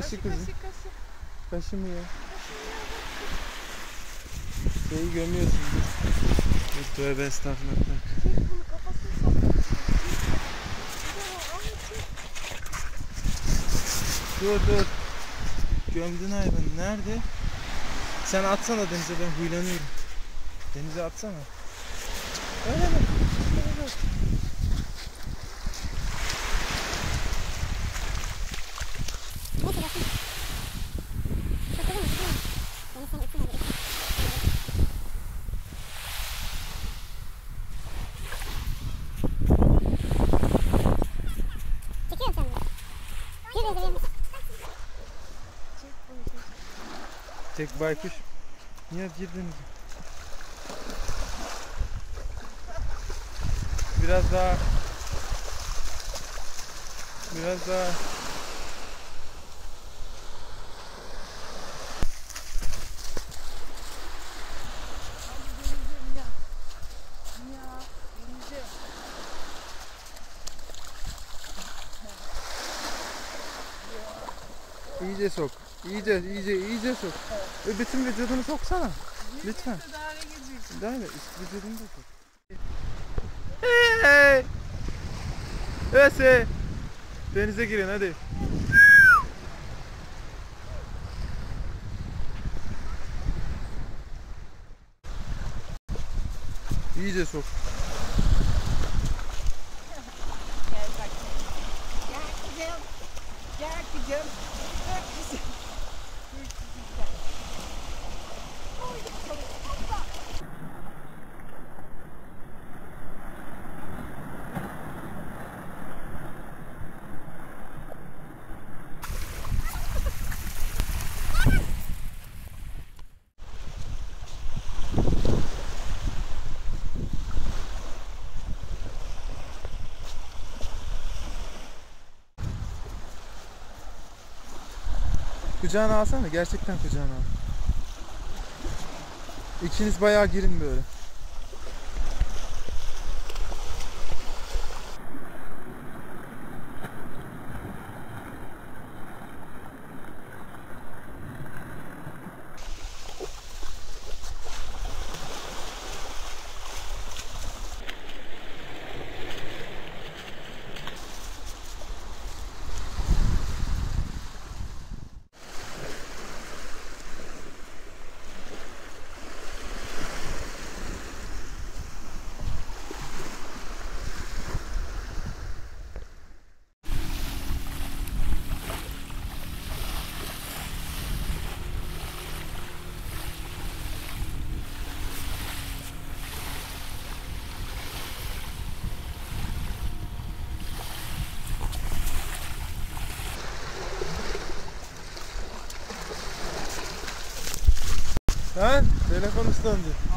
Kaşı kızım. Kaşı mı ya? Şeyi gömüyorsun. Tövbe estağfurullah. Çek bunu, kafasını sokma. Dur dur. Gömdün hayvanı. Nerede? Sen atsana denize, ben huylanıyorum. Denize atsana. Öyle mi? Öyle. Tek baykuş. Niye girdiniz? Biraz daha. İyice sok. İyice sok. Evet. Bütün vücudunu soksana. Niye lütfen. Daha ne? Vücudunu da sok. Hey! Öse! Denize girin hadi. İyice sok. Gel. Kucağına alsana, gerçekten kucağına al. İkiniz bayağı girin böyle. Ha? Telefon ıslandı.